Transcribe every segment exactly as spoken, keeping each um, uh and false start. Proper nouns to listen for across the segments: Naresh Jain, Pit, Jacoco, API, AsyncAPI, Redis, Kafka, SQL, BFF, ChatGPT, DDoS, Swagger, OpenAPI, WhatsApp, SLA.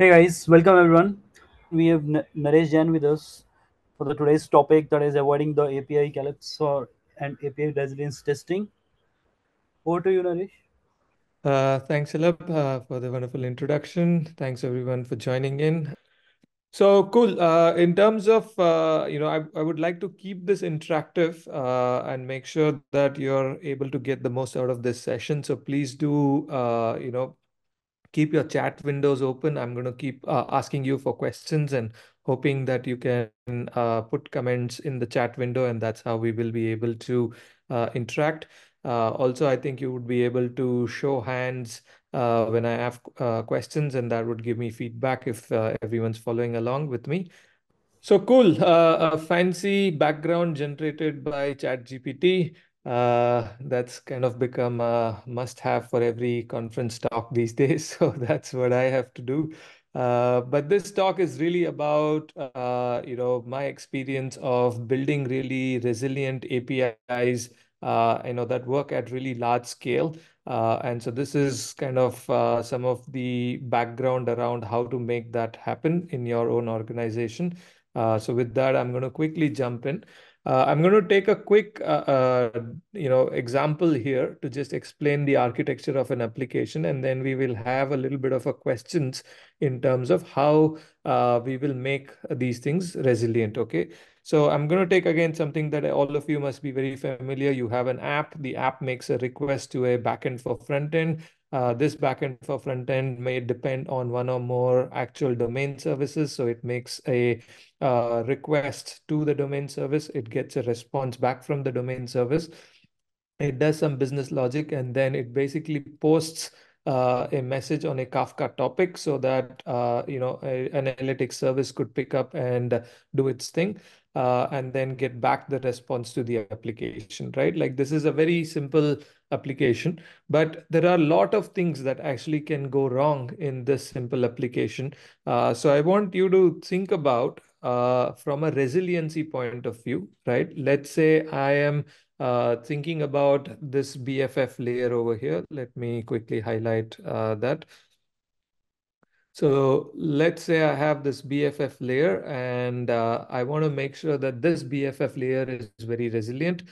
Hey guys, welcome everyone. We have N Naresh Jain with us for the today's topic, that is avoiding the A P I collapse or and A P I resilience testing. Over to you, Naresh. Uh, thanks, Alap, uh, for the wonderful introduction. Thanks everyone for joining in. So cool. Uh, in terms of, uh, you know, I, I would like to keep this interactive uh, and make sure that you're able to get the most out of this session. So please do, uh, you know, keep your chat windows open. I'm going to keep uh, asking you for questions and hoping that you can uh, put comments in the chat window, and that's how we will be able to uh, interact. Uh, also, I think you would be able to show hands uh, when I have uh, questions, and that would give me feedback if uh, everyone's following along with me. So cool, uh, a fancy background generated by ChatGPT. Uh, that's kind of become a must-have for every conference talk these days. So that's what I have to do. Uh, but this talk is really about, uh, you know, my experience of building really resilient A P Is Uh, you know, that work at really large scale. Uh, and so this is kind of uh, some of the background around how to make that happen in your own organization. Uh, so with that, I'm going to quickly jump in. Uh, I'm going to take a quick, uh, uh, you know, example here to just explain the architecture of an application. And then we will have a little bit of a questions in terms of how uh, we will make these things resilient, okay? So I'm going to take again something that all of you must be very familiar. You have an app. The app makes a request to a backend for frontend. Uh, this backend for frontend may depend on one or more actual domain services. So it makes a uh, request to the domain service. It gets a response back from the domain service. It does some business logic, and then it basically posts Uh, a message on a Kafka topic so that, uh, you know, a, an analytics service could pick up and do its thing uh, and then get back the response to the application, right? Like this is a very simple application, but there are a lot of things that actually can go wrong in this simple application. Uh, so I want you to think about uh, from a resiliency point of view, right? Let's say I am Uh, thinking about this B F F layer over here. Let me quickly highlight uh, that. So let's say I have this B F F layer, and uh, I want to make sure that this B F F layer is very resilient.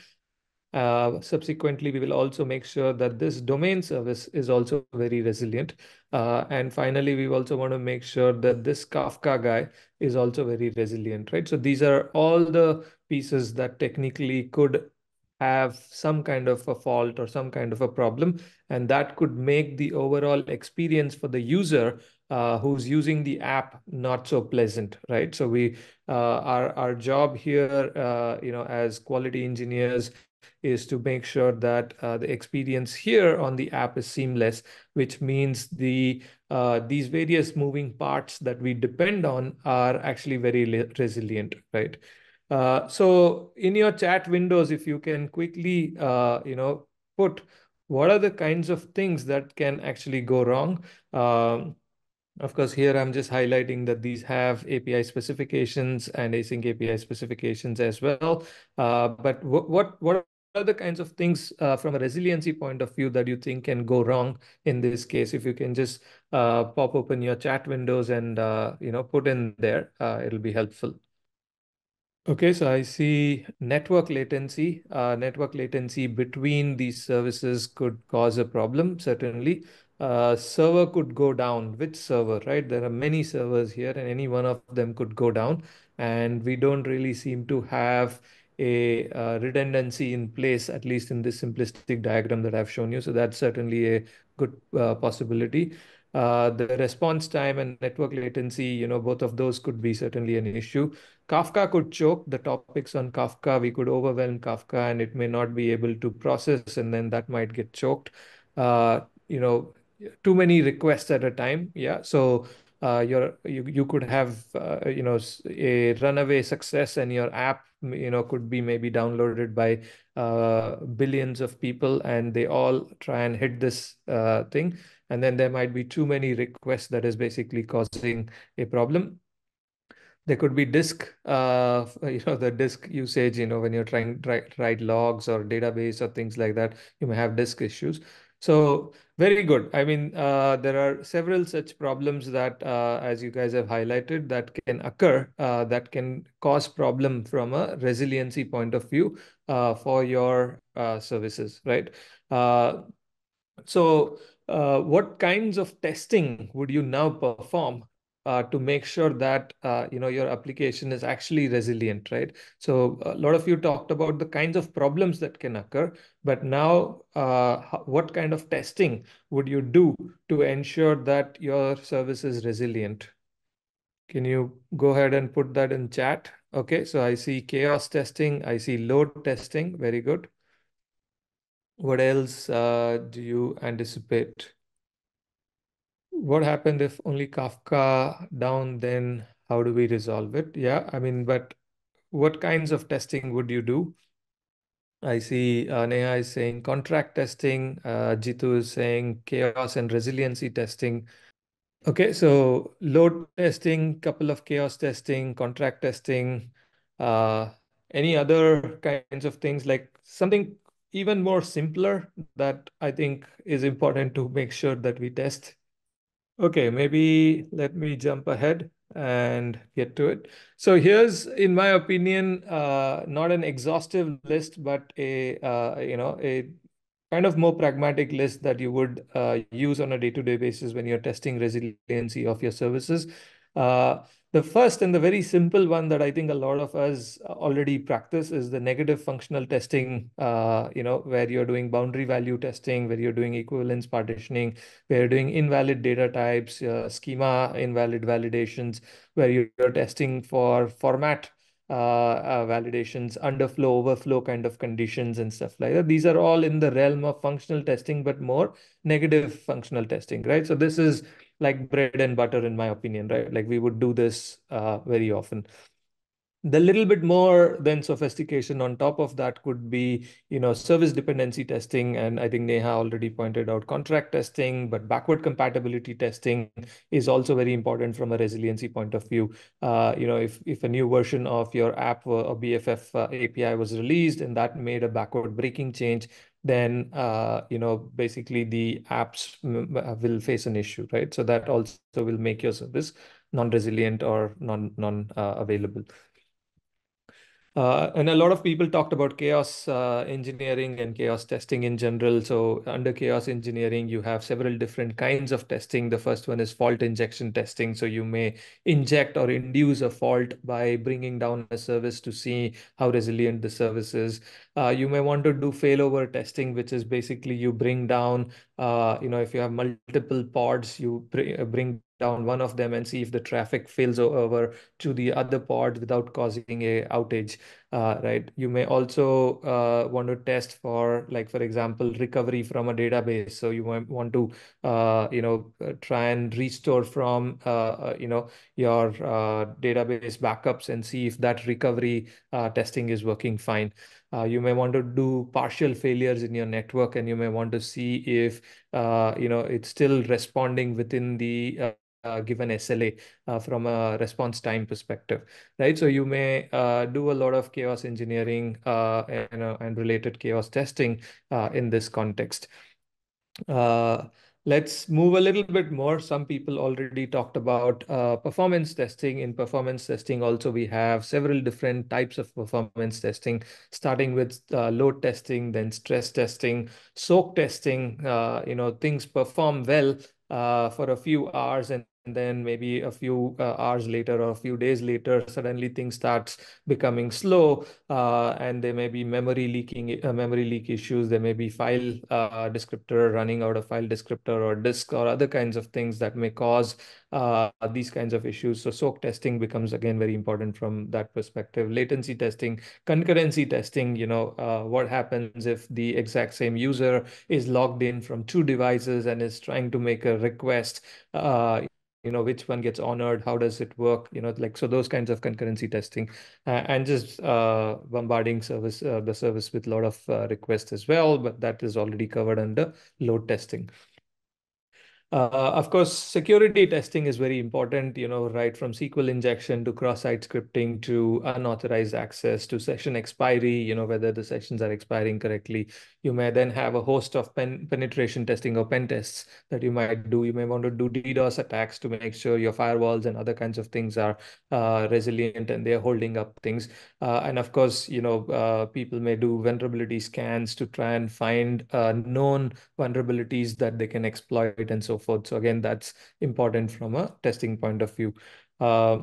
Uh, subsequently, we will also make sure that this domain service is also very resilient. Uh, and finally, we also want to make sure that this Kafka guy is also very resilient, right? So these are all the pieces that technically could have some kind of a fault or some kind of a problem, and that could make the overall experience for the user uh, who's using the app not so pleasant, right? So we uh, our our job here, uh, you know, as quality engineers, is to make sure that uh, the experience here on the app is seamless, which means the uh, these various moving parts that we depend on are actually very resilient, right? Uh, so in your chat windows, if you can quickly, uh, you know, put what are the kinds of things that can actually go wrong. Um, of course, here I'm just highlighting that these have A P I specifications and async A P I specifications as well. Uh, but what what are the kinds of things uh, from a resiliency point of view that you think can go wrong in this case? If you can just uh, pop open your chat windows and uh, you know, put in there, uh, it'll be helpful. Okay, so I see network latency. Uh, network latency between these services could cause a problem, certainly. Uh, server could go down. Which server, right? There are many servers here, and any one of them could go down. And we don't really seem to have a uh, redundancy in place, at least in this simplistic diagram that I've shown you. So that's certainly a good uh, possibility. Uh, the response time and network latency, you know, both of those could be certainly an issue. Kafka could choke. The topics on Kafka, we could overwhelm Kafka, and it may not be able to process, and then that might get choked. Uh, you know, too many requests at a time. Yeah, so uh, your you you could have uh, you know, a runaway success, and your app, you know, could be maybe downloaded by uh, billions of people, and they all try and hit this uh, thing. And then there might be too many requests that is basically causing a problem. There could be disk, uh, you know, the disk usage, you know, when you're trying to write logs or database or things like that, you may have disk issues. So very good. I mean, uh, there are several such problems that, uh, as you guys have highlighted, that can occur, uh, that can cause problem from a resiliency point of view uh, for your uh, services, right? Uh, so uh, what kinds of testing would you now perform Uh, to make sure that uh, you know your application is actually resilient, right? So a lot of you talked about the kinds of problems that can occur, but now uh, what kind of testing would you do to ensure that your service is resilient? Can you go ahead and put that in chat? Okay, so I see chaos testing, I see load testing, very good. What else uh, do you anticipate? What happened if only Kafka down, then how do we resolve it? Yeah, I mean, but what kinds of testing would you do? I see uh, Neha is saying contract testing. Uh, Jitu is saying chaos and resiliency testing. Okay, so load testing, couple of chaos testing, contract testing, uh, any other kinds of things, like something even more simpler that I think is important to make sure that we test. Okay, maybe let me jump ahead and get to it. So here's, in my opinion, uh, not an exhaustive list, but a uh, you know a kind of more pragmatic list that you would uh, use on a day-to-day basis when you're testing resiliency of your services. Uh, the first and the very simple one that I think a lot of us already practice is the negative functional testing, uh, you know, where you're doing boundary value testing, where you're doing equivalence partitioning, where you're doing invalid data types, uh, schema, invalid validations, where you're testing for format uh, uh, validations, underflow, overflow kind of conditions and stuff like that. These are all in the realm of functional testing, but more negative functional testing, right? So this is like bread and butter, in my opinion, right? Like we would do this uh, very often. The little bit more than sophistication on top of that could be, you know, service dependency testing. And I think Neha already pointed out contract testing, but backward compatibility testing is also very important from a resiliency point of view. Uh, you know, if, if a new version of your app or B F F uh, A P I was released and that made a backward breaking change, then, uh, you know, basically the apps will face an issue, right? So that also will make your service non-resilient or non, non uh, available. Uh, and a lot of people talked about chaos uh, engineering and chaos testing in general. So under chaos engineering, you have several different kinds of testing. The first one is fault injection testing. So you may inject or induce a fault by bringing down a service to see how resilient the service is. Uh, you may want to do failover testing, which is basically you bring down, uh, you know, if you have multiple pods, you bring down one of them and see if the traffic fails over to the other pod without causing a outage, uh, right? You may also uh, want to test for, like, for example, recovery from a database. So you might want to, uh, you know, try and restore from, uh, you know, your uh, database backups and see if that recovery uh, testing is working fine. Uh, you may want to do partial failures in your network, and you may want to see if, uh, you know, it's still responding within the uh, Uh, given S L A uh, from a response time perspective, right? So you may uh, do a lot of chaos engineering uh, and, uh, and related chaos testing uh, in this context. Uh, Let's move a little bit more. Some people already talked about uh, performance testing. In performance testing also, we have several different types of performance testing, starting with uh, load testing, then stress testing, soak testing, uh, you know, things perform well uh, for a few hours, and And then maybe a few uh, hours later or a few days later, suddenly things starts becoming slow, uh, and there may be memory leaking, uh, memory leak issues. There may be file uh, descriptor running out of file descriptor or disk or other kinds of things that may cause uh, these kinds of issues. So soak testing becomes again very important from that perspective. Latency testing, concurrency testing. You know, uh, what happens if the exact same user is logged in from two devices and is trying to make a request? Uh, You know, which one gets honored? How does it work? You know, like, so those kinds of concurrency testing, uh, and just uh, bombarding service uh, the service with a lot of uh, requests as well. But that is already covered under load testing. Uh, of course, security testing is very important, you know, right from S Q L injection to cross-site scripting to unauthorized access to session expiry, you know, whether the sessions are expiring correctly. You may then have a host of pen penetration testing or pen tests that you might do. You may want to do DDoS attacks to make sure your firewalls and other kinds of things are uh, resilient and they're holding up things. Uh, and of course, you know, uh, people may do vulnerability scans to try and find uh, known vulnerabilities that they can exploit and so forth. So again, that's important from a testing point of view. Uh,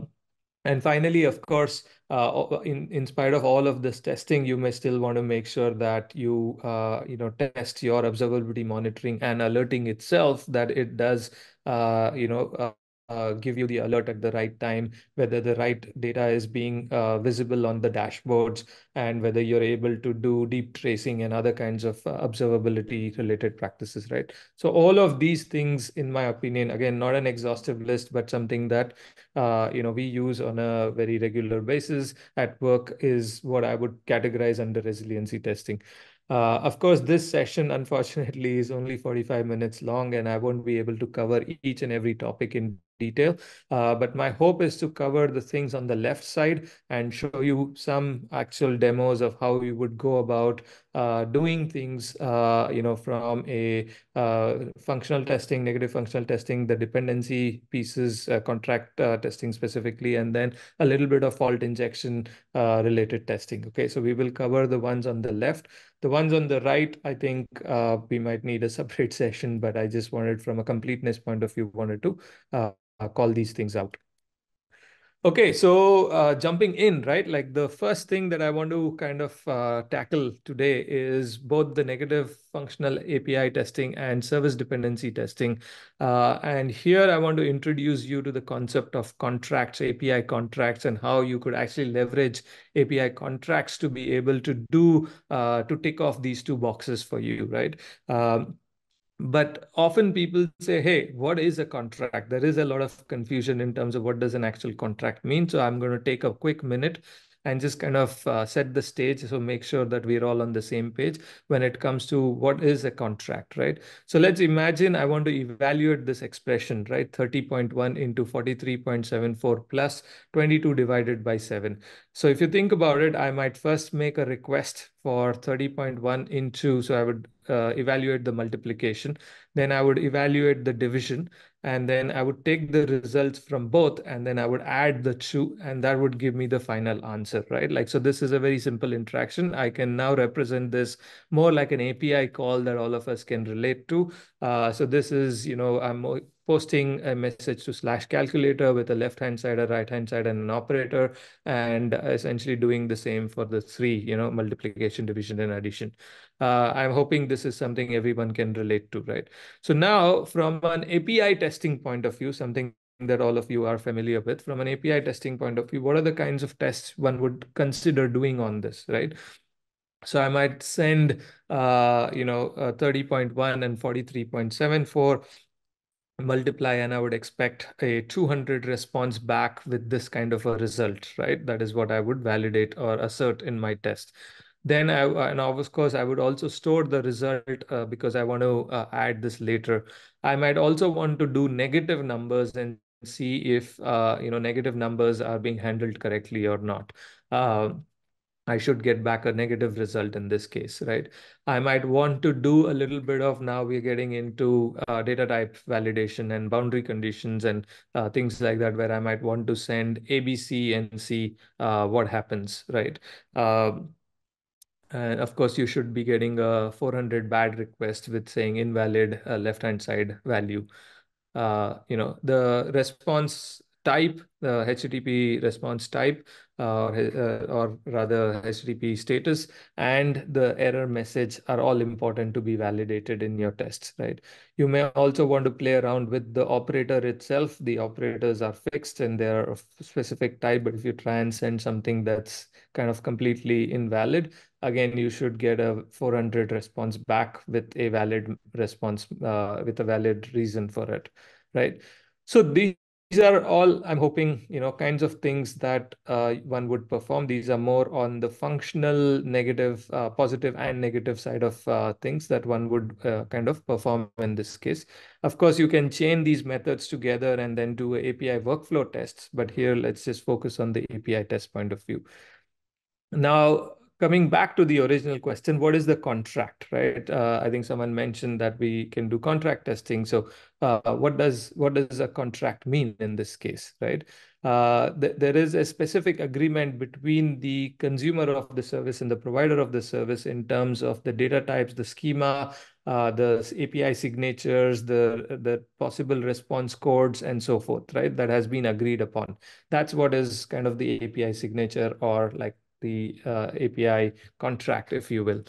and finally, of course, uh, in, in spite of all of this testing, you may still want to make sure that you, uh, you know, test your observability monitoring and alerting itself, that it does, uh, you know, uh, Uh, give you the alert at the right time, whether the right data is being uh, visible on the dashboards, and whether you're able to do deep tracing and other kinds of uh, observability related practices, right? So all of these things, in my opinion, again, not an exhaustive list, but something that uh, you know, we use on a very regular basis at work is what I would categorize under resiliency testing. Uh, of course, this session, unfortunately, is only forty-five minutes long, and I won't be able to cover each and every topic in detail. Uh, but my hope is to cover the things on the left side and show you some actual demos of how you would go about uh, doing things, uh, you know, from a uh, functional testing, negative functional testing, the dependency pieces, uh, contract uh, testing specifically, and then a little bit of fault injection uh, related testing. Okay, so we will cover the ones on the left. The ones on the right, I think uh, we might need a separate session, but I just wanted, from a completeness point of view, wanted to uh, call these things out. Okay, so uh, jumping in, right? Like, the first thing that I want to kind of uh, tackle today is both the negative functional A P I testing and service dependency testing. Uh, and here I want to introduce you to the concept of contracts, A P I contracts, and how you could actually leverage A P I contracts to be able to do, uh, to tick off these two boxes for you, right? Um, But often people say, hey, what is a contract? There is a lot of confusion in terms of what does an actual contract mean. So I'm going to take a quick minute and just kind of uh, set the stage, so make sure that we're all on the same page when it comes to what is a contract, right? So let's imagine I want to evaluate this expression, right? thirty point one into forty-three point seven four plus twenty-two divided by seven. So if you think about it, I might first make a request for thirty point one into, so I would uh, evaluate the multiplication, then I would evaluate the division, and then I would take the results from both, and then I would add the two, and that would give me the final answer, right? Like, so this is a very simple interaction. I can now represent this more like an A P I call that all of us can relate to. Uh, so this is, you know, I'm posting a message to slash calculator with a left-hand side, a right-hand side, and an operator, and essentially doing the same for the three, you know, multiplication, division, and addition. Uh, I'm hoping this is something everyone can relate to, right? So now, from an A P I testing point of view, something that all of you are familiar with, from an A P I testing point of view, what are the kinds of tests one would consider doing on this, right? So I might send, uh, you know, uh, thirty point one and forty-three point seven four, multiply, and I would expect a two hundred response back with this kind of a result, right? That is what I would validate or assert in my test. Then I, and of course, I would also store the result uh, because I want to uh, add this later. I might also want to do negative numbers and see if, uh, you know, negative numbers are being handled correctly or not. Uh, I should get back a negative result in this case, right? I might want to do a little bit of, now we're getting into uh, data type validation and boundary conditions and uh, things like that, where I might want to send A, B, C, and see uh, what happens, right? Uh, And of course, you should be getting a four hundred bad request with saying invalid uh, left-hand side value. Uh, you know, the response type, the H T T P response type, uh, uh, or rather H T T P status, and the error message are all important to be validated in your tests, right? You may also want to play around with the operator itself. The operators are fixed and they are of specific type, but if you try and send something that's kind of completely invalid, again, you should get a four hundred response back with a valid response, uh, with a valid reason for it, right? So these these are all, I'm hoping, you know, kinds of things that uh, one would perform. These are more on the functional, negative, uh, positive and negative side of uh, things that one would uh, kind of perform in this case. Of course, you can chain these methods together and then do A P I workflow tests. But here, let's just focus on the A P I test point of view. Now, coming back to the original question, what is the contract, right? Uh, I think someone mentioned that we can do contract testing. So uh, what does what does a contract mean in this case, right? Uh, th there is a specific agreement between the consumer of the service and the provider of the service in terms of the data types, the schema, uh, the A P I signatures, the, the possible response codes, and so forth, right? That has been agreed upon. That's what is kind of the A P I signature, or like the uh, A P I contract, if you will.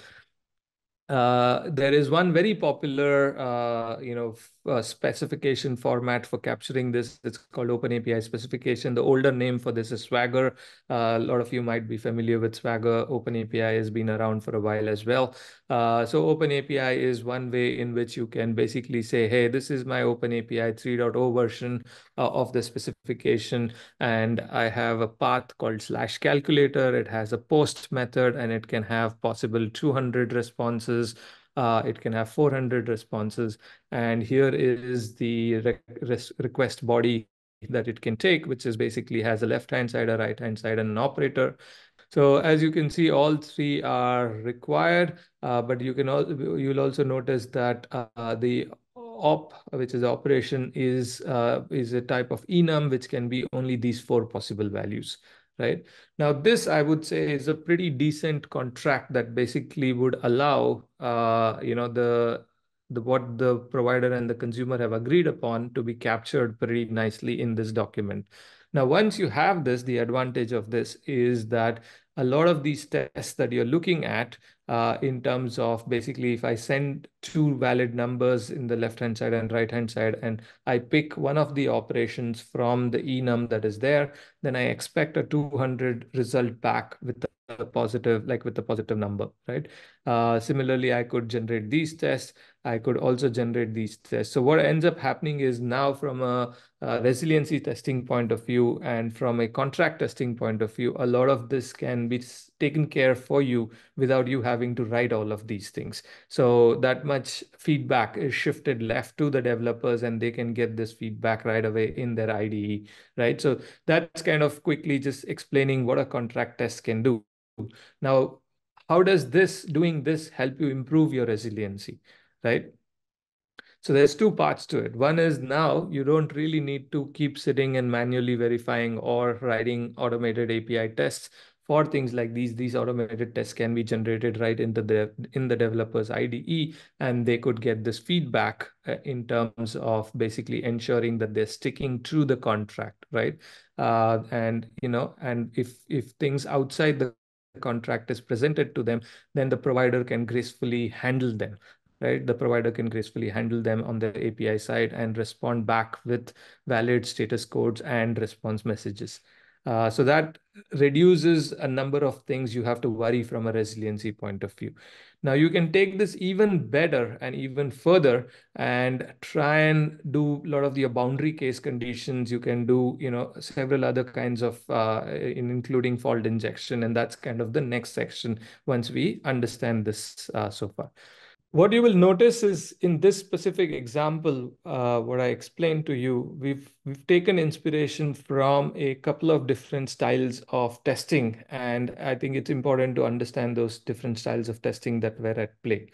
Uh, there is one very popular, uh, you know, uh, specification format for capturing this. It's called OpenAPI specification. The older name for this is Swagger. Uh, a lot of you might be familiar with Swagger. OpenAPI has been around for a while as well. Uh, so OpenAPI is one way in which you can basically say, hey, this is my OpenAPI three point oh version uh, of the specification, and I have a path called slash calculator. It has a post method, and it can have possible two hundred responses. Uh, it can have four hundred responses. And here is the re request body that it can take, which is basically has a left-hand side, a right-hand side, and an operator. So as you can see, all three are required, uh, but you can al you'll also notice that uh, the op, which is operation, is, uh, is a type of enum, which can be only these four possible values. Right now, this I would say is a pretty decent contract that basically would allow, uh, you know, the the what the provider and the consumer have agreed upon to be captured pretty nicely in this document. Now, once you have this, the advantage of this is that a lot of these tests that you're looking at, uh, in terms of basically if I send two valid numbers in the left-hand side and right-hand side, and I pick one of the operations from the enum that is there, then I expect a two hundred result back with a positive, like with the positive number, right? Uh, similarly, I could generate these tests. I could also generate these tests. So what ends up happening is now from a, a resiliency testing point of view and from a contract testing point of view, a lot of this can be taken care for you without you having to write all of these things. So that much feedback is shifted left to the developers, and they can get this feedback right away in their I D E, right? So that's kind of quickly just explaining what a contract test can do. Now, how does this, doing this, help you improve your resiliency? Right? So there's two parts to it. One is now you don't really need to keep sitting and manually verifying or writing automated A P I tests for things like these. These automated tests can be generated right into the in the developer's I D E, and they could get this feedback in terms of basically ensuring that they're sticking to the contract, right? Uh, and you know, and if if things outside the contract is presented to them, then the provider can gracefully handle them. Right? The provider can gracefully handle them on the A P I side and respond back with valid status codes and response messages. Uh, so that reduces a number of things you have to worry from a resiliency point of view. Now you can take this even better and even further and try and do a lot of the boundary case conditions. You can do, you know, several other kinds of, uh, in including fault injection, and that's kind of the next section once we understand this uh, so far. What you will notice is in this specific example, uh, what I explained to you, we've we've taken inspiration from a couple of different styles of testing. And I think it's important to understand those different styles of testing that were at play.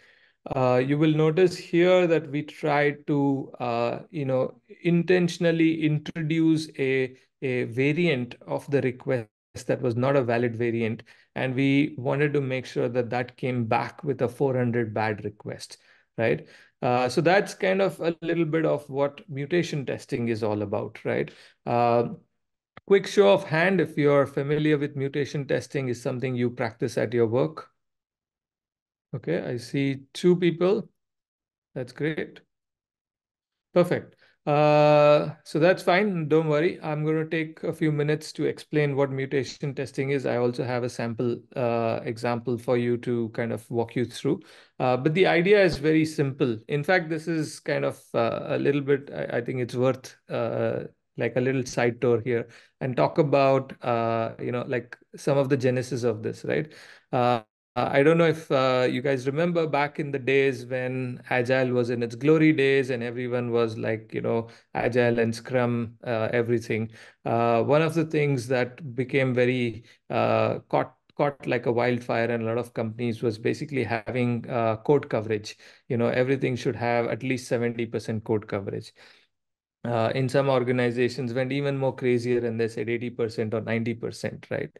Uh, you will notice here that we tried to, uh, you know, intentionally introduce a, a variant of the request that was not a valid variant, and we wanted to make sure that that came back with a four hundred bad request, right? Uh, so that's kind of a little bit of what mutation testing is all about, right? Uh, quick show of hand, if you're familiar with mutation testing, is something you practice at your work. Okay, I see two people. That's great. Perfect. Uh, so that's fine. Don't worry. I'm going to take a few minutes to explain what mutation testing is. I also have a sample uh, example for you to kind of walk you through. Uh, but the idea is very simple. In fact, this is kind of uh, a little bit, I, I think it's worth uh, like a little side tour here, and talk about, uh, you know, like some of the genesis of this, right? Uh, I don't know if uh, you guys remember back in the days when Agile was in its glory days and everyone was like, you know, Agile and Scrum, uh, everything. Uh, one of the things that became very uh, caught caught like a wildfire and a lot of companies was basically having uh, code coverage. You know, everything should have at least seventy percent code coverage. Uh, in some organizations went even more crazier and they said eighty percent or ninety percent, right?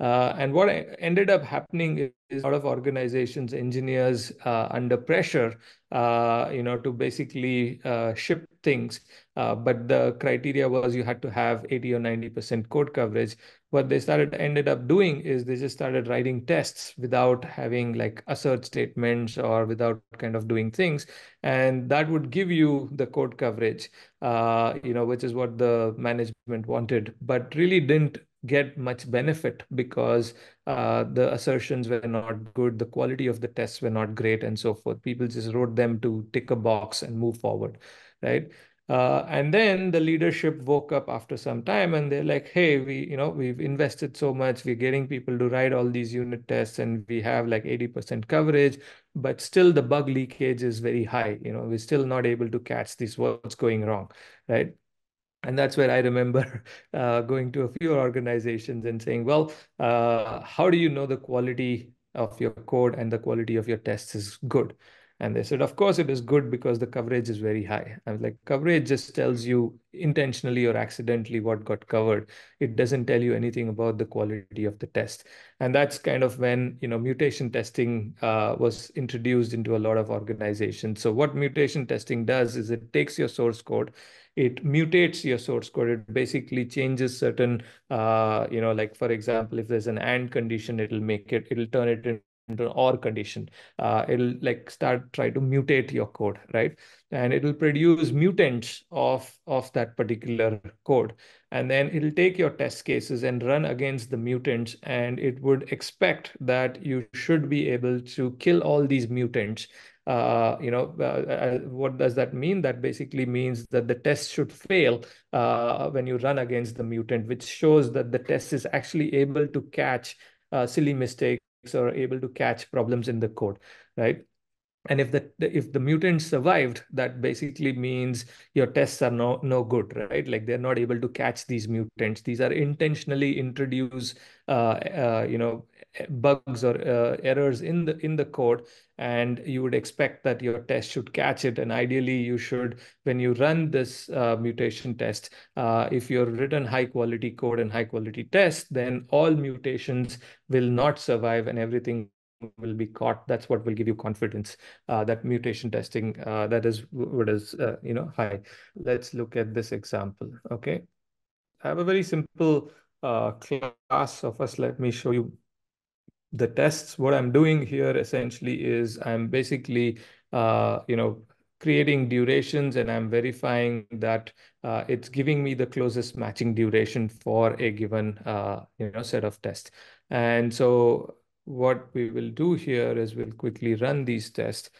Uh, and what ended up happening is a lot of organizations, engineers uh, under pressure, uh, you know, to basically uh, ship things. Uh, but the criteria was you had to have eighty or ninety percent code coverage. What they started ended up doing is they just started writing tests without having like assert statements or without kind of doing things. And that would give you the code coverage, uh, you know, which is what the management wanted, but really didn't get much benefit because uh, the assertions were not good, the quality of the tests were not great, and so forth. People just wrote them to tick a box and move forward, right? Uh, and then the leadership woke up after some time and they're like, hey, we, you know, we've invested so much, we're getting people to write all these unit tests and we have like eighty percent coverage, but still the bug leakage is very high. You know, we're still not able to catch this, what's going wrong, right? And that's where I remember uh, going to a few organizations and saying, well, uh, how do you know the quality of your code and the quality of your tests is good? And they said, of course it is good because the coverage is very high. I was like, coverage just tells you intentionally or accidentally what got covered. It doesn't tell you anything about the quality of the test. And that's kind of when, you know, mutation testing uh, was introduced into a lot of organizations. So what mutation testing does is it takes your source code, it mutates your source code. It basically changes certain, uh, you know, like, for example, if there's an and condition, it'll make it, it'll turn it into into an or condition. Uh, it'll like start try to mutate your code, right? And it'll produce mutants of, of that particular code. And then it'll take your test cases and run against the mutants. And it would expect that you should be able to kill all these mutants. Uh, you know, uh, what does that mean? That basically means that the test should fail uh, when you run against the mutant, which shows that the test is actually able to catch uh, silly mistakes or able to catch problems in the code, right? And if the if the mutants survived, that basically means your tests are no, no good, right? Like they're not able to catch these mutants. These are intentionally introduced, uh, uh, you know, bugs or uh, errors in the in the code, and you would expect that your test should catch it. And ideally, you should, when you run this uh, mutation test, uh, if you've written high quality code and high quality tests, then all mutations will not survive and everything will be caught. That's what will give you confidence uh, that mutation testing uh, that is what is uh, you know high. Let's look at this example. Okay, I have a very simple uh, class of us. Let me show you the tests. What I'm doing here essentially is I'm basically uh, you know creating durations and I'm verifying that uh, it's giving me the closest matching duration for a given uh, you know set of tests. And so what we will do here is we'll quickly run these tests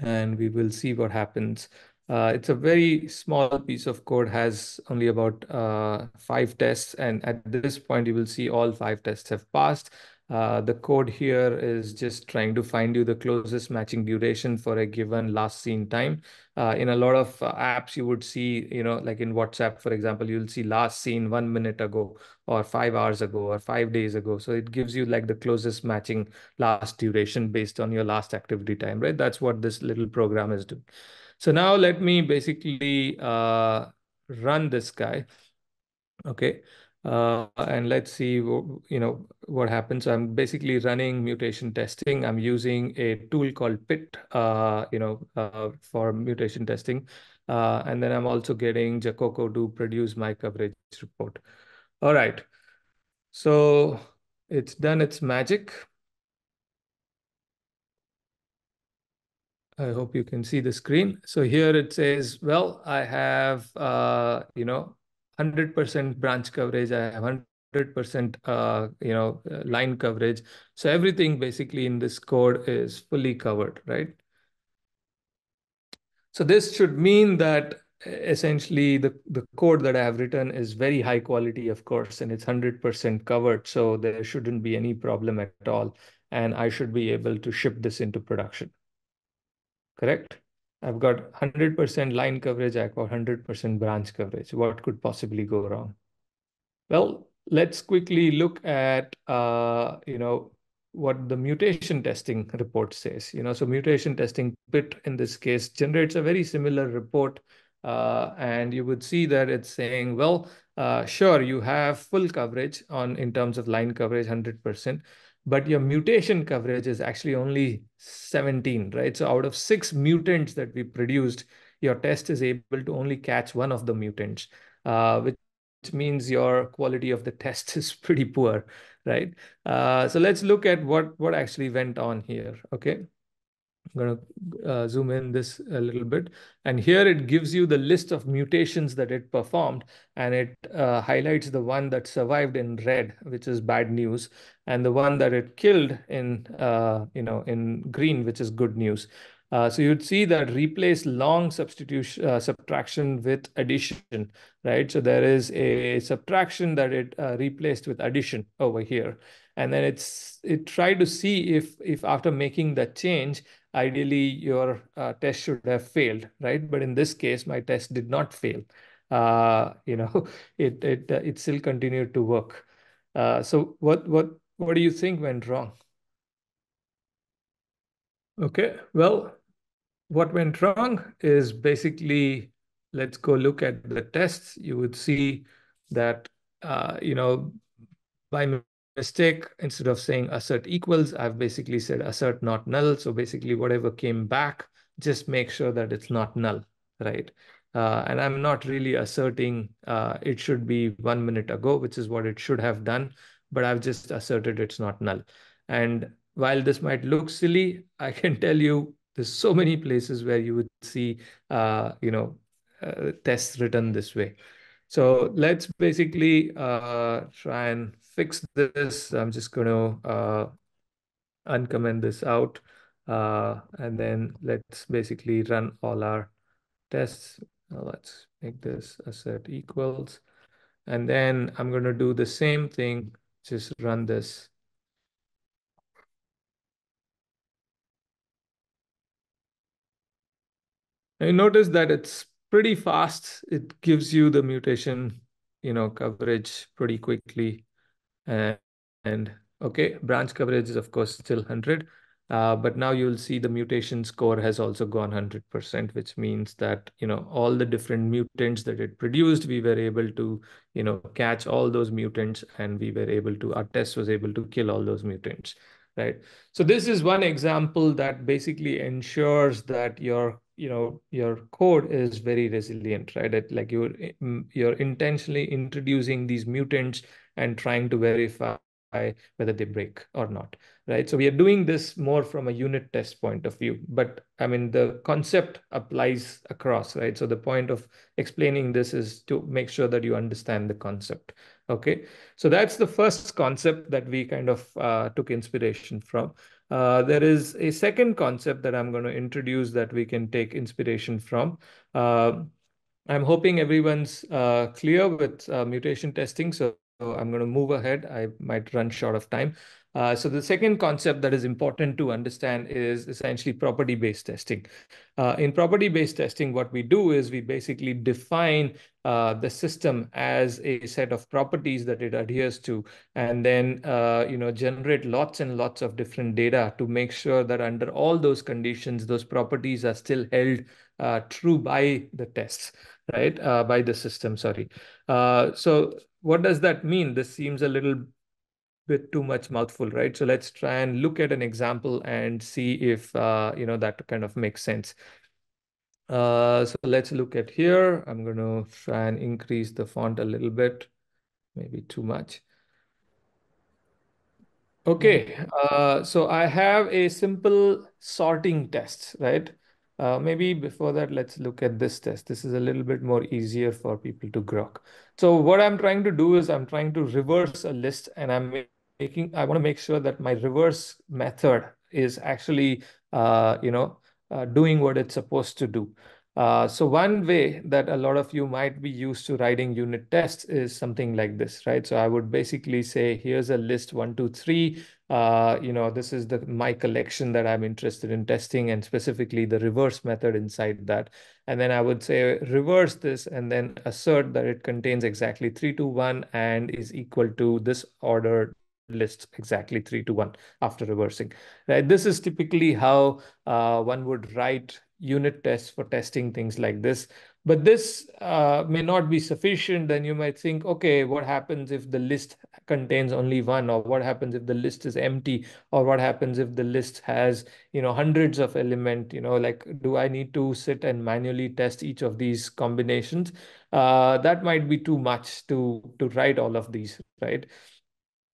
and we will see what happens. Uh, it's a very small piece of code, has only about uh, five tests. And at this point, you will see all five tests have passed. Uh, the code here is just trying to find you the closest matching duration for a given last seen time. Uh, in a lot of uh, apps, you would see, you know, like in WhatsApp, for example, you'll see last seen one minute ago or five hours ago or five days ago. So it gives you like the closest matching last duration based on your last activity time, right? That's what this little program is doing. So now let me basically uh, run this guy. Okay. Uh, and let's see, you know, what happens. So I'm basically running mutation testing. I'm using a tool called Pit, uh, you know, uh, for mutation testing. Uh, and then I'm also getting Jacoco to produce my coverage report. All right. So it's done its magic. I hope you can see the screen. So here it says, well, I have, uh, you know, one hundred percent branch coverage, I have one hundred percent uh, you know, line coverage. So everything basically in this code is fully covered, right? So this should mean that essentially the, the code that I have written is very high quality, of course, and it's one hundred percent covered. So there shouldn't be any problem at all. And I should be able to ship this into production. Correct? I've got one hundred percent line coverage. I've got one hundred percent branch coverage. What could possibly go wrong? Well, let's quickly look at, uh, you know, what the mutation testing report says. You know, so mutation testing Pit in this case generates a very similar report. Uh, and you would see that it's saying, well, uh, sure, you have full coverage on in terms of line coverage, one hundred percent, but your mutation coverage is actually only seventeen, right? So out of six mutants that we produced, your test is able to only catch one of the mutants, uh, which means your quality of the test is pretty poor, right? Uh, so let's look at what, what actually went on here, okay? I'm going to uh, zoom in this a little bit. And here it gives you the list of mutations that it performed. And it uh, highlights the one that survived in red, which is bad news. And the one that it killed in, uh, you know, in green, which is good news. Uh, so you'd see that replace long substitution uh, subtraction with addition, right? So there is a subtraction that it uh, replaced with addition over here. And then it's it tried to see if, if after making that change, ideally your uh, test should have failed, right? But in this case, my test did not fail. Uh, you know, it it uh, it still continued to work. Uh, so what what what do you think went wrong? Okay, well, what went wrong is basically, let's go look at the tests. You would see that, uh, you know, by mistake, instead of saying assert equals, I've basically said assert not null. So basically whatever came back, just make sure that it's not null, right? Uh, and I'm not really asserting uh, it should be one minute ago, which is what it should have done, but I've just asserted it's not null. And while this might look silly, I can tell you there's so many places where you would see, uh, you know, uh, tests written this way. So let's basically uh, try and fix this. I'm just going to uh, uncomment this out. Uh, and then let's basically run all our tests. Now let's make this assert equals. And then I'm going to do the same thing, just run this. You notice that it's pretty fast. It gives you the mutation, you know, coverage pretty quickly. And, and okay, branch coverage is of course still one hundred, uh, but now you'll see the mutation score has also gone one hundred percent, which means that, you know, all the different mutants that it produced, we were able to, you know, catch all those mutants, and we were able to, our test was able to kill all those mutants, right? So this is one example that basically ensures that your you know, your code is very resilient, right? It, like you're, you're intentionally introducing these mutants and trying to verify whether they break or not, right? So we are doing this more from a unit test point of view, but I mean, the concept applies across, right? So the point of explaining this is to make sure that you understand the concept, okay? So that's the first concept that we kind of uh, took inspiration from. Uh, there is a second concept that I'm going to introduce that we can take inspiration from. Uh, I'm hoping everyone's uh, clear with uh, mutation testing, so I'm going to move ahead. I might run short of time. Uh, so the second concept that is important to understand is essentially property-based testing. Uh, in property-based testing, what we do is we basically define uh, the system as a set of properties that it adheres to, and then uh, you know, generate lots and lots of different data to make sure that under all those conditions, those properties are still held uh, true by the tests, right? Uh, by the system, sorry. Uh, so what does that mean? This seems a little bit too much mouthful, right? So let's try and look at an example and see if, uh, you know, that kind of makes sense. Uh, so let's look at here. I'm going to try and increase the font a little bit, maybe too much. Okay, uh, so I have a simple sorting test, right? Uh, maybe before that, let's look at this test. This is a little bit more easier for people to grok. So what I'm trying to do is I'm trying to reverse a list, and I'm making, I want to make sure that my reverse method is actually, uh, you know, uh, doing what it's supposed to do. Uh, so one way that a lot of you might be used to writing unit tests is something like this, right? So I would basically say, here's a list one, two, three. Uh, you know, this is the my collection that I'm interested in testing, and specifically the reverse method inside that. And then I would say reverse this and then assert that it contains exactly three to one and is equal to this order lists exactly three to one after reversing, right? This is typically how uh, one would write unit tests for testing things like this. But this uh, may not be sufficient. Then you might think, okay, what happens if the list contains only one, or what happens if the list is empty, or what happens if the list has, you know, hundreds of element, you know, like, do I need to sit and manually test each of these combinations? Uh, that might be too much to, to write all of these, right?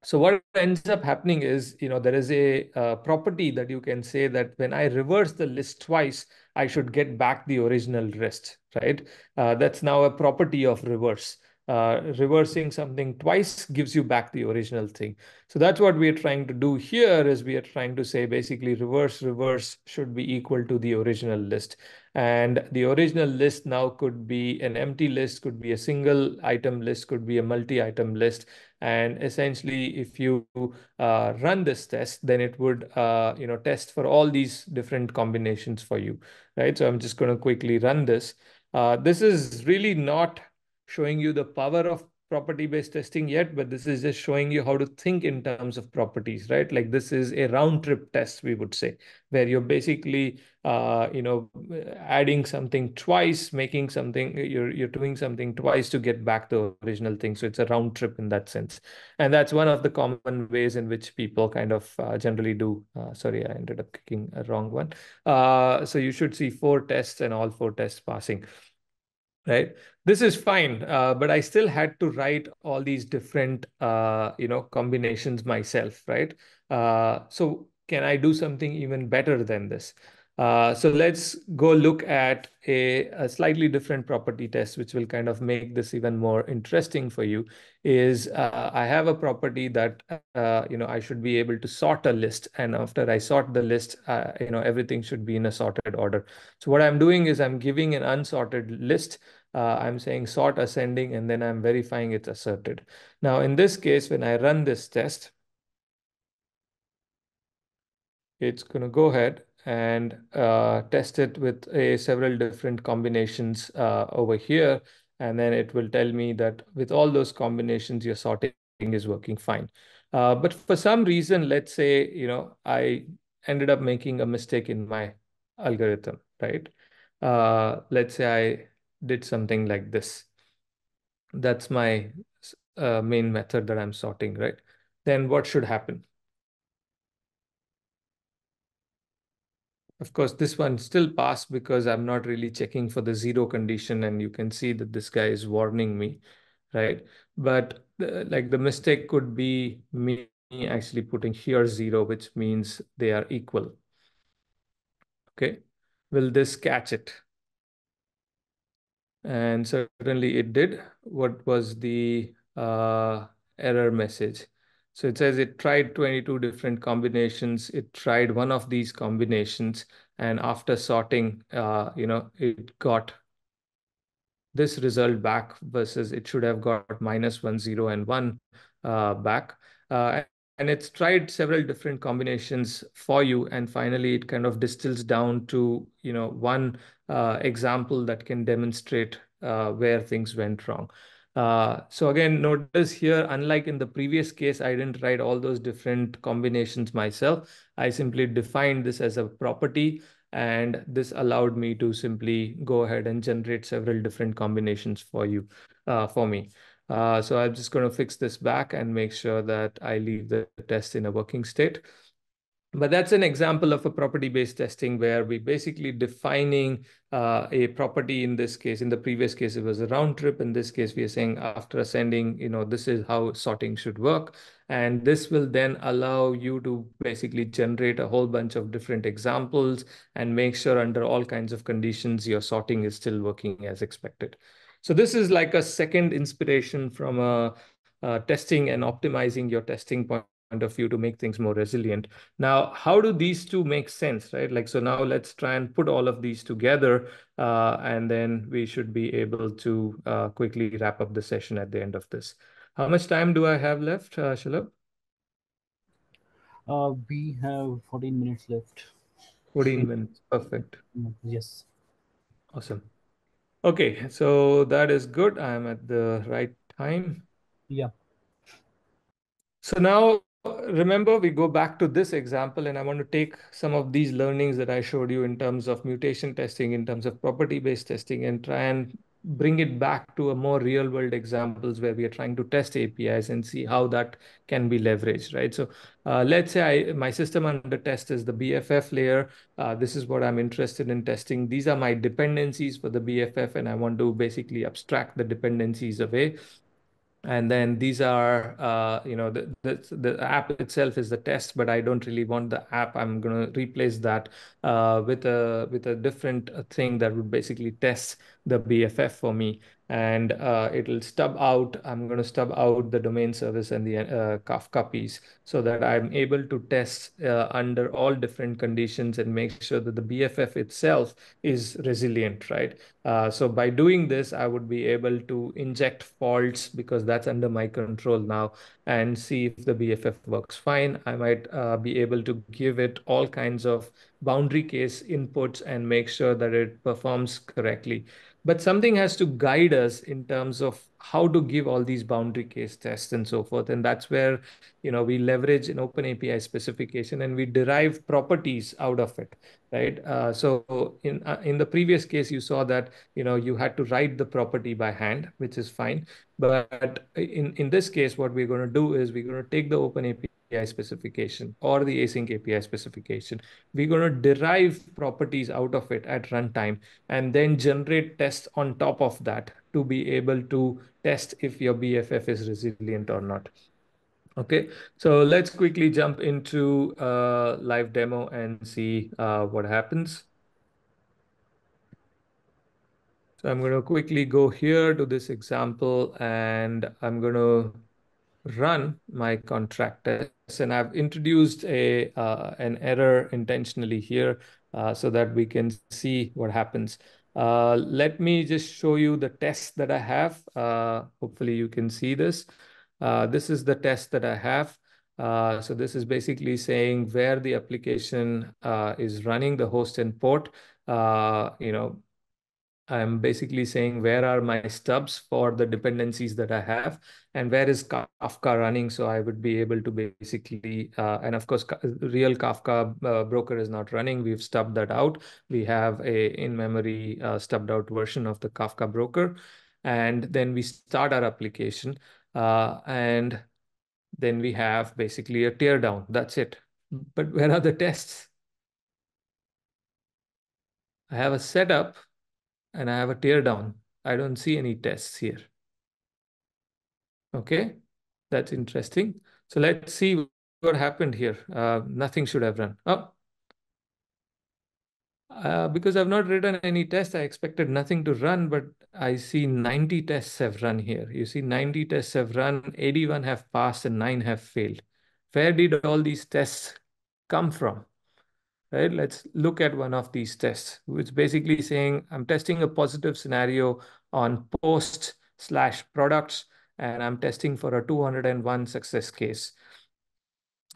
So what ends up happening is, you know, there is a uh, property that you can say that when I reverse the list twice, I should get back the original list, right? Uh, that's now a property of reverse. Uh, reversing something twice gives you back the original thing. So that's what we're trying to do here, is we are trying to say basically reverse reverse should be equal to the original list. And the original list now could be an empty list, could be a single item list, could be a multi-item list. And essentially, if you uh, run this test, then it would uh, you know, test for all these different combinations for you, right? So I'm just going to quickly run this. Uh, this is really not showing you the power of property-based testing yet, but this is just showing you how to think in terms of properties, right? Like, this is a round-trip test, we would say, where you're basically, uh, you know, adding something twice, making something, you're, you're doing something twice to get back the original thing. So it's a round-trip in that sense. And that's one of the common ways in which people kind of uh, generally do. Uh, sorry, I ended up kicking a wrong one. Uh, so you should see four tests and all four tests passing. Right. This is fine, uh, but I still had to write all these different, uh, you know, combinations myself. Right. Uh, so can I do something even better than this? Uh, so let's go look at a, a slightly different property test, which will kind of make this even more interesting for you. Is uh, I have a property that, uh, you know, I should be able to sort a list. And after I sort the list, uh, you know, everything should be in a sorted order. So what I'm doing is I'm giving an unsorted list. Uh, I'm saying sort ascending, and then I'm verifying it's asserted. Now, in this case, when I run this test, it's going to go ahead and uh, test it with a several different combinations uh, over here. And then it will tell me that with all those combinations, your sorting is working fine. Uh, but for some reason, let's say, you know, I ended up making a mistake in my algorithm, right? Uh, let's say I did something like this. That's my uh, main method that I'm sorting, right? Then what should happen? Of course, this one still passed because I'm not really checking for the zero condition, and you can see that this guy is warning me, right? But the, like the mistake could be me actually putting here zero, which means they are equal. Okay, will this catch it? And certainly it did. What was the uh, error message? So it says it tried twenty-two different combinations. It tried one of these combinations, and after sorting, uh, you know, it got this result back versus it should have got minus one, zero, and one uh, back. Uh, and it's tried several different combinations for you, and finally it kind of distills down to, you know, one uh, example that can demonstrate uh, where things went wrong. Uh, so again, notice here, unlike in the previous case, I didn't write all those different combinations myself. I simply defined this as a property, and this allowed me to simply go ahead and generate several different combinations for you, uh, for me. Uh, so I'm just going to fix this back and make sure that I leave the test in a working state. But that's an example of a property-based testing where we basically defining uh, a property. In this case, in the previous case, it was a round trip. In this case, we are saying after ascending, you know, this is how sorting should work. And this will then allow you to basically generate a whole bunch of different examples and make sure under all kinds of conditions, your sorting is still working as expected. So this is like a second inspiration from a Uh, testing and optimizing your testing point of view to make things more resilient. Now, how do these two make sense, right? Like, so now let's try and put all of these together, uh, and then we should be able to uh, quickly wrap up the session at the end of this. How much time do I have left, uh, Shalabh? Uh, we have fourteen minutes left. fourteen minutes, perfect. Yes. Awesome. Okay, so that is good. I'm at the right time. Yeah. So now, remember, we go back to this example, and I want to take some of these learnings that I showed you in terms of mutation testing, in terms of property-based testing, and try and bring it back to a more real-world examples where we are trying to test A P Is and see how that can be leveraged, right? So uh, let's say I, my system under test is the B F F layer. Uh, this is what I'm interested in testing. These are my dependencies for the B F F, and I want to basically abstract the dependencies away. And then these are, uh, you know, the, the the app itself is the test, but I don't really want the app. I'm going to replace that uh, with a with a different thing that would basically test the B F F for me. And uh, it'll stub out, I'm going to stub out the domain service and the uh, Kafka piece so that I'm able to test uh, under all different conditions and make sure that the B F F itself is resilient, right? Uh, so by doing this, I would be able to inject faults because that's under my control now and see if the B F F works fine. I might uh, be able to give it all kinds of boundary case inputs and make sure that it performs correctly. But something has to guide us in terms of how to give all these boundary case tests and so forth. And that's where, you know, we leverage an OpenAPI specification and we derive properties out of it, right? Uh, so in, uh, in the previous case, you saw that, you know, you had to write the property by hand, which is fine. But in, in this case, what we're going to do is we're going to take the OpenAPI specification or the async A P I specification. We're going to derive properties out of it at runtime and then generate tests on top of that to be able to test if your B F F is resilient or not. Okay, so let's quickly jump into a live demo and see uh, what happens. So I'm going to quickly go here to this example and I'm going to run my contract tests, and I've introduced a uh, an error intentionally here uh, so that we can see what happens. Uh, let me just show you the test that I have. Uh, hopefully you can see this. Uh, this is the test that I have. Uh, so this is basically saying where the application uh, is running, the host and port. Uh, you know, I'm basically saying where are my stubs for the dependencies that I have and where is Kafka running, so I would be able to basically, uh, and of course, real Kafka uh, broker is not running. We've stubbed that out. We have a in-memory uh, stubbed out version of the Kafka broker. And then we start our application. Uh, and then we have basically a teardown. That's it. But where are the tests? I have a setup and I have a teardown. I don't see any tests here. Okay, that's interesting. So let's see what happened here. Uh, nothing should have run. Oh, uh, because I've not written any tests, I expected nothing to run, but I see ninety tests have run here. You see ninety tests have run, eighty-one have passed and nine have failed. Where did all these tests come from? Right, let's look at one of these tests, which basically saying I'm testing a positive scenario on posts slash products, and I'm testing for a two hundred and one success case.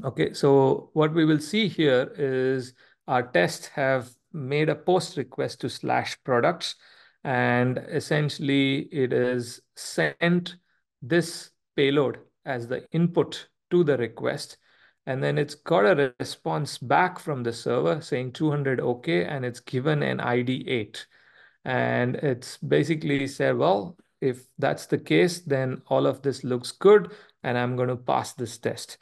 Okay, so what we will see here is our tests have made a post request to slash products, and essentially it is sent this payload as the input to the request. And then it's got a response back from the server saying two hundred okay, and it's given an I D eight. And it's basically said, well, if that's the case, then all of this looks good and I'm going to pass this test.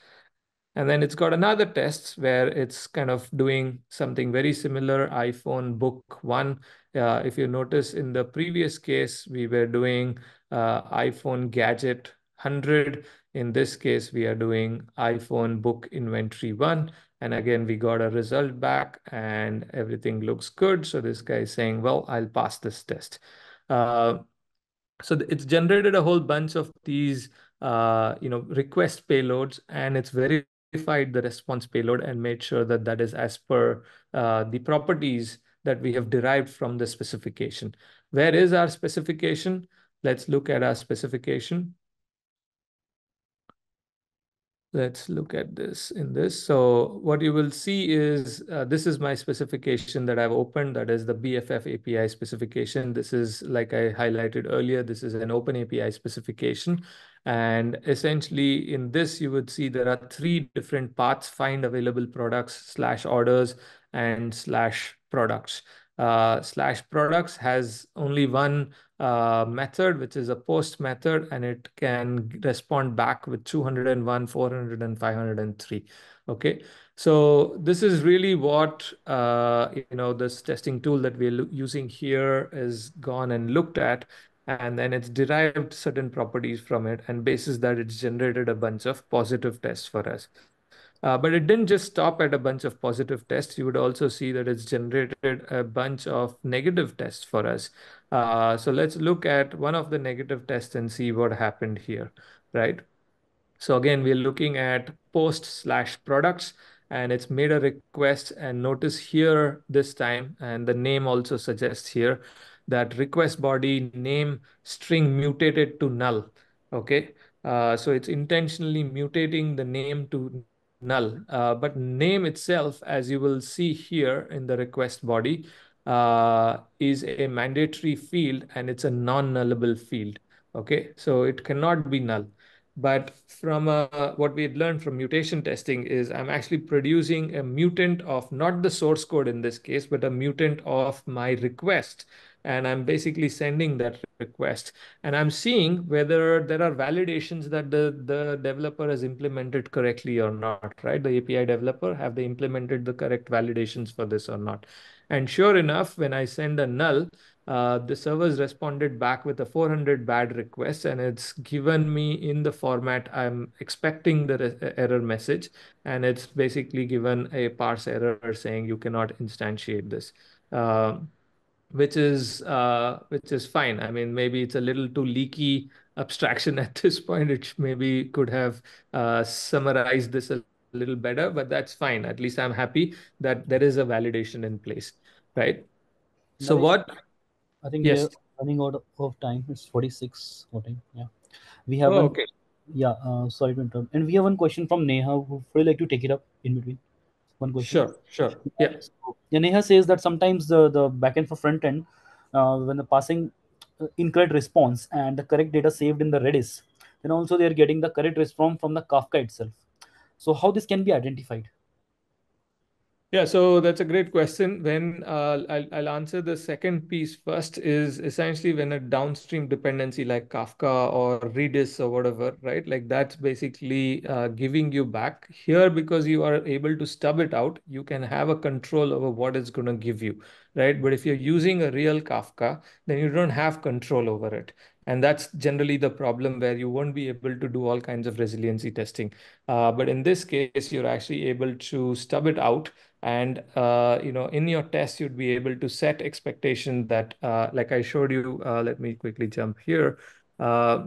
And then it's got another test where it's kind of doing something very similar, iPhone book one. Uh, if you notice in the previous case, we were doing uh, iPhone gadget one hundred. In this case, we are doing iPhone book inventory one. And again, we got a result back and everything looks good. So this guy is saying, well, I'll pass this test. Uh, so it's generated a whole bunch of these, uh, you know, request payloads, and it's very modified the response payload and made sure that that is as per uh, the properties that we have derived from the specification. Where is our specification? Let's look at our specification. Let's look at this in this. So what you will see is, uh, this is my specification that I've opened. That is the B F F A P I specification. This is, like I highlighted earlier, this is an OpenAPI specification. And essentially in this, you would see there are three different paths: find available products, slash orders, and slash products. Uh, slash products has only one uh, method, which is a post method, and it can respond back with two hundred one, four hundred, and five hundred three. Okay, so this is really what uh, you know, this testing tool that we're using here is gone and looked at, and then it's derived certain properties from it, and basis that it's generated a bunch of positive tests for us. Uh, but it didn't just stop at a bunch of positive tests. You would also see that it's generated a bunch of negative tests for us. Uh, so let's look at one of the negative tests and see what happened here, right? So again, we're looking at post slash products, and it's made a request, and notice here this time, and the name also suggests here that request body name string mutated to null, okay? Uh, so it's intentionally mutating the name to null, uh, but name itself, as you will see here in the request body, uh, is a mandatory field, and it's a non-nullable field. Okay, so it cannot be null. But from uh, what we had learned from mutation testing is I'm actually producing a mutant of not the source code in this case, but a mutant of my request. And I'm basically sending that request. And I'm seeing whether there are validations that the, the developer has implemented correctly or not, right? The A P I developer, have they implemented the correct validations for this or not? And sure enough, when I send a null, uh, the server's responded back with a four hundred bad request, and it's given me in the format I'm expecting the error message. And it's basically given a parse error saying you cannot instantiate this. Uh, which is uh, which is fine. I mean, maybe it's a little too leaky abstraction at this point. It maybe could have uh, summarized this a little better, but that's fine. At least I'm happy that there is a validation in place, right? That so is, what? I think yes. We're running out of time. It's forty-six. Okay. Yeah. We have. Oh, one, okay. Yeah. Uh, sorry to interrupt. And we have one question from Neha. Who would like to take it up in between? One question. Sure, sure. Yeah. Yeah, Neha says that sometimes the, the backend for front end, uh, when the passing incorrect response and the correct data saved in the Redis, then also they are getting the correct response from the Kafka itself. So how this can be identified? Yeah, so that's a great question. When uh, I'll, I'll answer the second piece first is essentially when a downstream dependency like Kafka or Redis or whatever, right? Like that's basically uh, giving you back. Here, because you are able to stub it out, you can have a control over what it's going to give you, right? But if you're using a real Kafka, then you don't have control over it. And that's generally the problem where you won't be able to do all kinds of resiliency testing. Uh, but in this case, you're actually able to stub it out. And uh, you know, in your test, you'd be able to set expectation that, uh, like I showed you, uh, let me quickly jump here. Uh,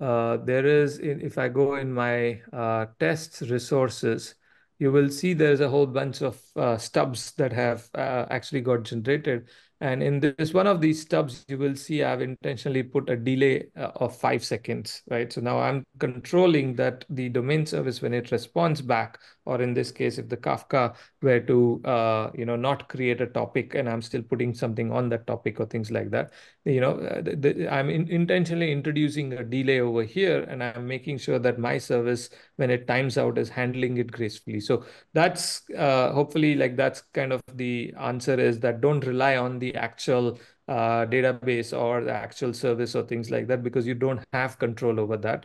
uh, there is, if I go in my uh, tests resources, you will see there's a whole bunch of uh, stubs that have uh, actually got generated. And in this one of these stubs, you will see I've intentionally put a delay uh, of five seconds, right? So now I'm controlling that the domain service, when it responds back, or in this case, if the Kafka were to uh, you know, not create a topic and I'm still putting something on that topic or things like that, you know, the, the, I'm in, intentionally introducing a delay over here, and I'm making sure that my service, when it times out, is handling it gracefully. So that's uh, hopefully like that's kind of the answer, is that don't rely on the actual uh, database or the actual service or things like that, because you don't have control over that.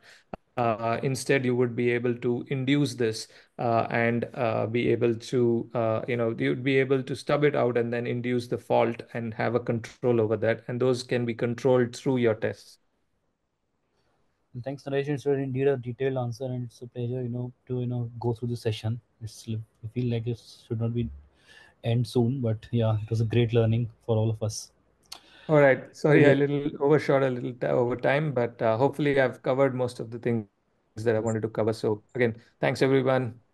Uh, instead, you would be able to induce this uh, and uh, be able to, uh, you know, you'd be able to stub it out and then induce the fault and have a control over that. And those can be controlled through your tests. Thanks, Naresh. It's indeed a detailed answer, and it's a pleasure, you know, to, you know, go through the session. It's, I feel like it should not be end soon, but yeah, it was a great learning for all of us. All right. Sorry, I a little overshot, a little over time, but uh, hopefully I've covered most of the things that I wanted to cover. So again, thanks everyone.